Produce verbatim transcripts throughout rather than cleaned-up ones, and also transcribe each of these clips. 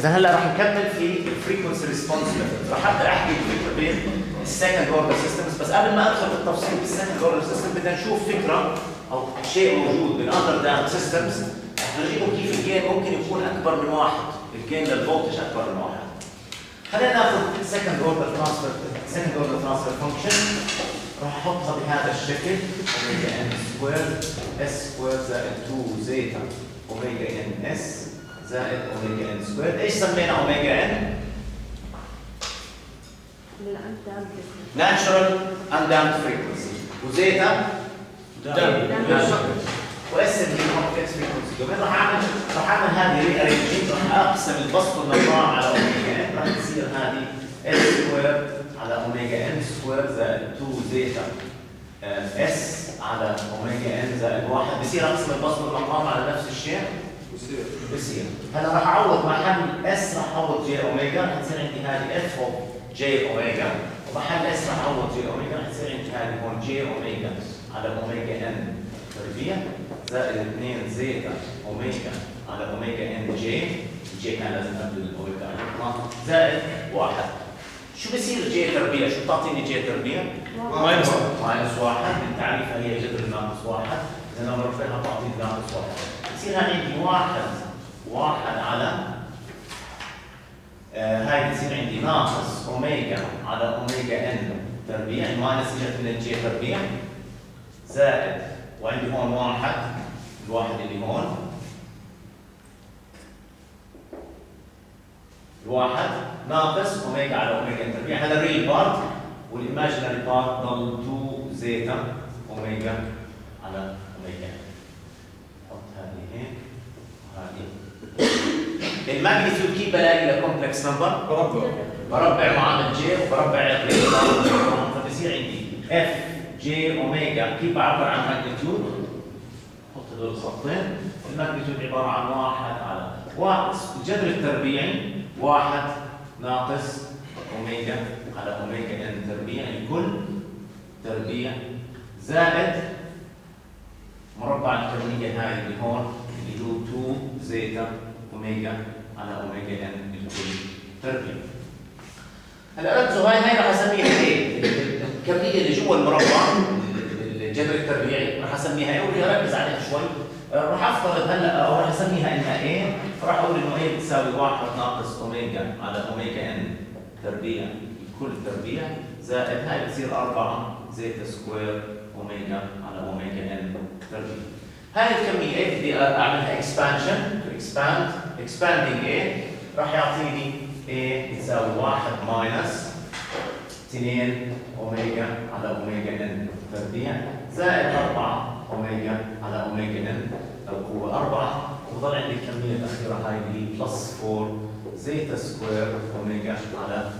إذا هلا رح نكمل في الفريكونسي ريسبونس ميثود، رح ابدا احكي الفكره بين السكند اوردر سيستمز، بس قبل ما ادخل بالتفصيل بالسكند اوردر سيستم بدنا نشوف فكره او شيء موجود بالاندر دامب سيستمز، رح نورجيكم كيف الجين ممكن يكون اكبر من واحد، الجين للفولتج اكبر من واحد. خلينا ناخذ سكند اوردر ترانسفير سكند اوردر ترانسفير فانكشن، رح احطها بهذا الشكل اوميجا ان سكوير اس سكوير زائد اثنين زيتا اوميجا ان اس زائد اوميجا ان سكوير. ايش سمينا اوميجا ان؟ ناتشرال اندامت فريكونسي، وزيتا دامبد، واس اللي هو كومبلكس فريكونسي دومين. رح اعمل رح اعمل هذه ري ارينجمنت، رح اقسم البسط والنظام على اوميجا ان، رح تصير هذه اس سكوير على اوميجا ان سكوير زائد اثنين زيتا اس على اوميجا ان زائد واحد، بصير اقسم البسط والنظام على نفس الشيء بصير بصير هلا رح اعوض محل اس، رح اعوض جي اوميجا، رح تصير عندي هذه اف جي اوميجا، ومحل اس رح اعوض جي اوميجا، رح تصير عندي هذه هون جي اوميجا على اوميجا ان تربيع زائد اثنين زيتا اوميجا على اوميجا ان جي، الجي كان لازم قبل الاوميجا زائد واحد. شو بصير جي تربيع؟ شو بتعطيني جي تربيع؟ ماينس ماينس واحد، من تعريفها هي جذر ناقص واحد، اذا انا برفعها بعطيني ناقص واحد. بصير عندي واحد واحد على آه هاي، بصير عندي ناقص اوميجا على اوميجا ان تربيع، ماينس اجت من الجي تربيع زائد، وعندي هون واحد، الواحد اللي هون الواحد ناقص اوميجا على اوميجا ان تربيع. هذا الريل بارت، والايماجينري بارت ضل اثنين زيتا اوميجا على اوميجا ان. الماجنتيود كيف بلاقي لكومبلكس نمبر؟ بربع بربع معامل جي وبربع فبصير عندي اف جي اوميجا. كيف بعبر عن ماجنتيود؟ بحط هذول الخطين، الماجنتيود عباره عن واحد على واحد، الجذر التربيعي واحد ناقص اوميجا على اوميجا ان تربيع لكل تربيع زائد مربع الكميه هاي اللي هون اللي هو اثنين زيتا اوميجا على اوميجا ان لكل تربيع. هلا ركزوا، هاي هاي رح اسميها ايه؟ الكميه اللي جوا المربع الجذر التربيعي رح اسميها ايه، واللي اركز عليها شوي رح افترض هلا او رح اسميها انها ايه، فرح اقول انه ايه بتساوي واحد ناقص اوميجا على اوميجا ان تربيع لكل تربيع زائد هاي بتصير أربعة زيتا سكوير اوميجا على اوميجا ان تربيع. هاي الكميه ايه بدي اعملها اكسبانشن، اكسباند اكسباندينج ايه راح يعطيني ايه بتساوي واحد ماينس اثنين اوميجا على اوميجا ان تربيع زائد أربعة اوميجا على اوميجا ان القوه أربعة، وبضل عندي الكميه الاخيره هاي اللي بلس أربعة زيتا سكوير اوميجا على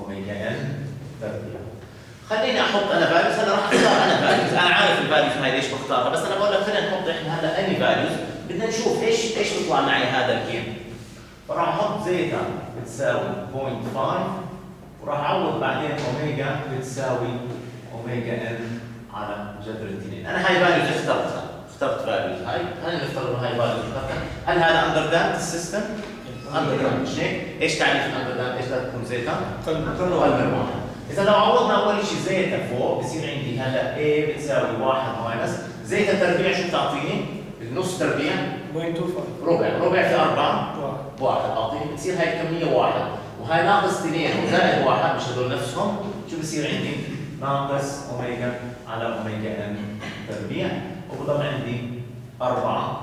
اوميجا ان تربيع. خليني احط انا فاليوز، هلا راح اختار انا فاليوز، انا عارف الفاليوز هاي ليش بختارها، بس انا بقول لك خلينا نحط احنا هلا اني فاليوز، بدنا نشوف ايش ايش بيطلع معي هذا الجيم. فراح احط زيتا بتساوي صفر فاصلة خمسة وراح اعوض بعدين اوميجا بتساوي اوميجا ان على جذر اثنين. انا هاي فاليوز اخترتها، اخترت فاليوز هاي، خلينا نفترض انه هاي فاليوز اخترتها. هل هذا اندر دامبد السيستم؟ اندر دامبد مش هيك؟ ايش تعريف اندر دامبد؟ ايش لازم تكون زيتا؟ قلب واحد. إذا لو عوضنا أول شيء زيتا فوق بصير عندي هلا A بتساوي واحد ماينس زيتا تربيع، شو بتعطيني؟ النص تربيع صفر فاصلة خمسة ربع، ربع في أربعة واحد، أعطيني بتصير هاي الكمية واحد، وهاي ناقص اثنين وزائد واحد مش هدول نفسهم، شو بصير عندي؟ ناقص أوميجا على أوميجا إن تربيع، وبضل عندي أربعة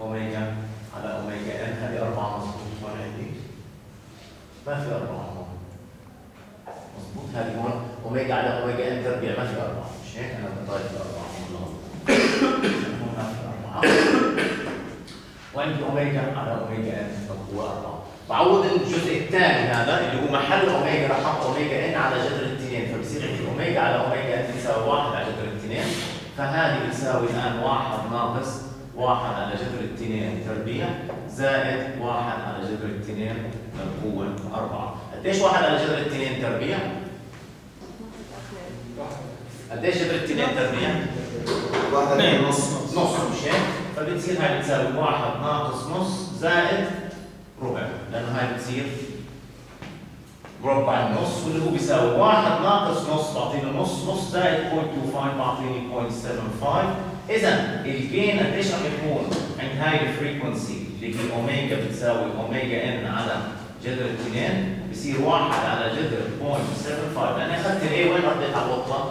أوميجا على أوميجا إن، هذه أربعة مظبوط هون عندي؟ ما في أربعة هون مظبوط، هذه هون اوميجا على اوميجا ان تربيع ما في اربعه مش هيك؟ انا بضايف اربعه هون هون ما في اربعه، وعندي اوميجا على اوميجا ان القوه اربعه. بعوض الجزء الثاني هذا اللي هو محل اوميجا رح احط اوميجا ان على جذر الاثنين، فبصير عندي اوميجا على اوميجا ان بتساوي واحد على جذر الاثنين، فهذه بتساوي الان واحد ناقص واحد على جذر الاثنين تربيع زائد واحد على جذر الاثنين القوه اربعه. قديش واحد على جذر اثنين تربيع؟ قديش جذر اثنين تربيع؟ واحد نص نص مش هيك؟ فبتصير هاي بتساوي واحد ناقص نص زائد ربع، لأن كتير مربع النص، واللي هو بيساوي واحد ناقص نص بعطيني نص، نص زائد صفر فاصلة خمسة وعشرين بعطيني صفر فاصلة سبعة وسبعين. إذا الجين قديش عم يكون عند هاي الفريكونسي اللي هي أوميجا بتساوي أوميجا إن على جذر اثنين بصير واحد على جذر صفر فاصلة سبعة وسبعين، لأن أخذت ال A وين رديت على النقطة؟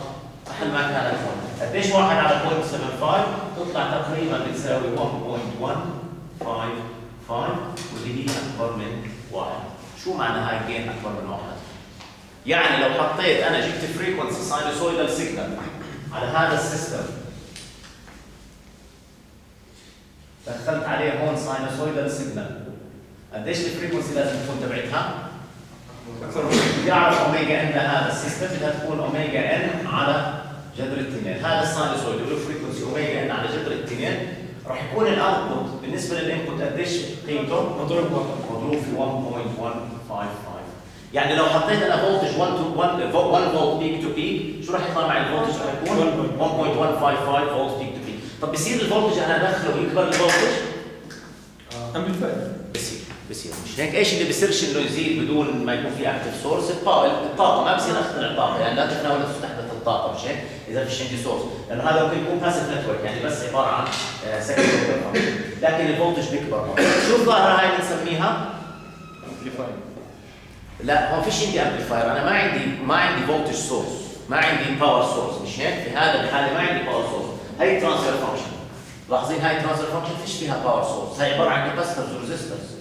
محل ما كانت هون. قديش واحد على صفر فاصلة سبعة وسبعين؟ تطلع تقريبا بتساوي واحد فاصلة واحد خمسة خمسة واللي هي أكبر من واحد. شو معنى هاي الجين اكبر من واحد؟ يعني لو حطيت انا جبت فريكونسي ساينوسويدال سيجنال على هذا السيستم، دخلت عليه هون ساينوسويدال سيجنال، قديش الفريكونسي لازم تكون تبعتها؟ بدي اعرف اوميجا ان لهذا السيستم بدها تكون اوميجا ان على جذر اثنين، هذا الساينوسويد له فريكونسي اوميجا ان على جذر اثنين، راح يكون الاوتبوت بالنسبه للانبوت قديش قيمته؟ مضروب واحد، مضروب في واحد فاصلة واحد خمسة خمسة. يعني لو حطيت انا فولتج واحد فولت بيك تو بيك، شو راح يطلع معي الفولتج؟ راح يكون واحد فاصلة واحد خمسة خمسة فولت بيك تو بيك. طب بصير الفولتج انا ادخله يكبر الفولتج؟ اه بالفعل بصير بصير مش هيك؟ ايش اللي بصيرش انه يزيد بدون ما يكون في اكتف سورس؟ الطاقه الطاقه ما بصير اخترع طاقه، يعني لا تتناول تستحدث الطاقه مش هيك؟ اذا فيش عندي سورس، لانه هذا ممكن يكون باسف نتورك يعني بس عباره عن سكند اوردر، لكن الفولتج بيكبر. شو الظاهره هاي بنسميها؟ امبليفاير. لا هو فيش عندي امبليفاير، انا ما عندي ما عندي فولتج سورس، ما عندي باور سورس مش هيك؟ في هذا الحاله ما عندي باور سورس، هي ترانسفير فانكشن. لاحظين هاي ترانسفير فانكشن فيش فيها باور سورس، هي عباره عن كاباسيترز وريزيسترز.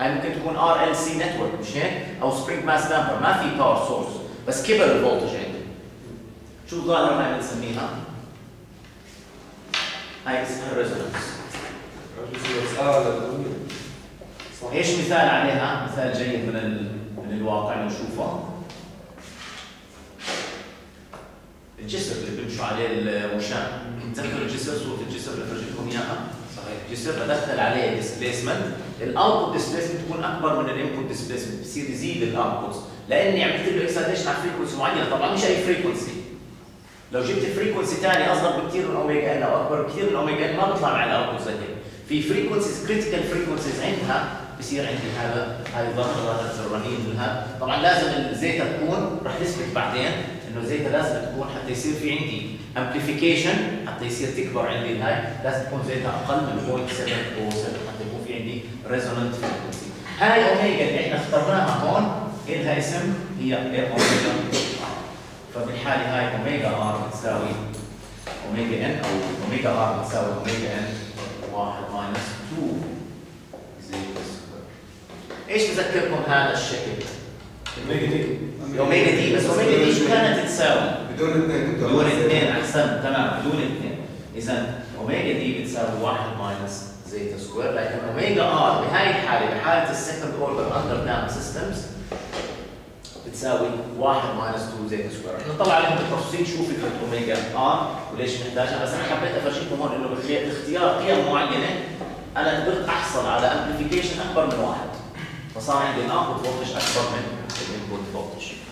هاي ممكن تكون ار ال سي نتورك مش هيك؟ او سبرينج ماس دامبر، ما في باور سورس، بس كبر الفولتج عندي. شو الظاهرة هاي بنسميها؟ هاي اسمها الريزونانس. ايش مثال عليها؟ مثال جيد من ال... من الواقع نشوفه. الجسر اللي بيمشوا عليه الوشام، بتذكروا الجسر؟ صورة الجسر اللي فرجيتكم اياها؟ صحيح. جسر بدخل عليه ديسبيسمنت، الاوتبوت ديسبيسمنت بتكون اكبر من الانبوت ديسبيسمنت، بصير يزيد الانبوت، لاني عملت له اكسايتيشن على فريكونسي معينة، طبعا مش اي فريكونسي. لو جبت فريكونسي ثاني اصغر بكثير من اوميجا ان او اكبر بكثير من اوميجا ان ما بطلع معي الاوتبوت زي هيك. في فريكونسيز كريتيكال فريكونسيز عندها بصير عندي هذا هاي الظاهره الذرانيه منها، طبعا لازم الزيتا تكون رح نثبت بعدين انه الزيتا لازم تكون حتى يصير في عندي امبليفيكيشن حتى يصير تكبر عندي الهاي، لازم تكون زيتا اقل من صفر فاصلة سبعة حتى يكون في عندي ريزونانت فريكونسي. هاي اوميجا اللي احنا اخترناها هون الها اسم هي اوميجا، فبالحالة هاي اوميجا ار بتساوي اوميجا ان، او اوميجا ار بتساوي اوميجا ان واحد ماينس اثنين زيرو سكوير. ايش بذكركم هذا الشكل؟ اوميجا دي اوميجا دي بس اوميجا دي شو كانت تساوي؟ بدون اثنين بدون اثنين احسن تمام بدون اثنين. اذا اوميجا دي بتساوي واحد ماينس زيتا سكوير، لكن اوميجا ار بهاي الحالة بحالة السكند اوردر اندر دامب سيستمز بتساوي واحد ماينس اثنين زيتا سكوير. رح نطلع عليهم بالتفصيل شو فكره اوميجا ار وليش بنحتاجها، بس انا حبيت افرجيكم هون انه باختيار قيم معينه انا قدرت احصل على امبليفيكيشن اكبر من واحد، فصار عندي الاوتبوت فولتج اكبر من الانبوت فولتج.